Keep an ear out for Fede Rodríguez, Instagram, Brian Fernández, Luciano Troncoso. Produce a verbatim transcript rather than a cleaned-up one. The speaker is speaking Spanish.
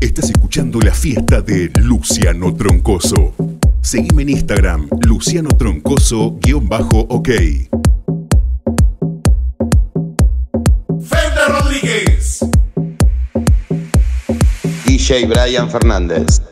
Estás escuchando La Fiesta de Luciano Troncoso. Seguime en Instagram, Luciano Troncoso guión bajo ok. Fede Rodríguez. D J Brian Fernández.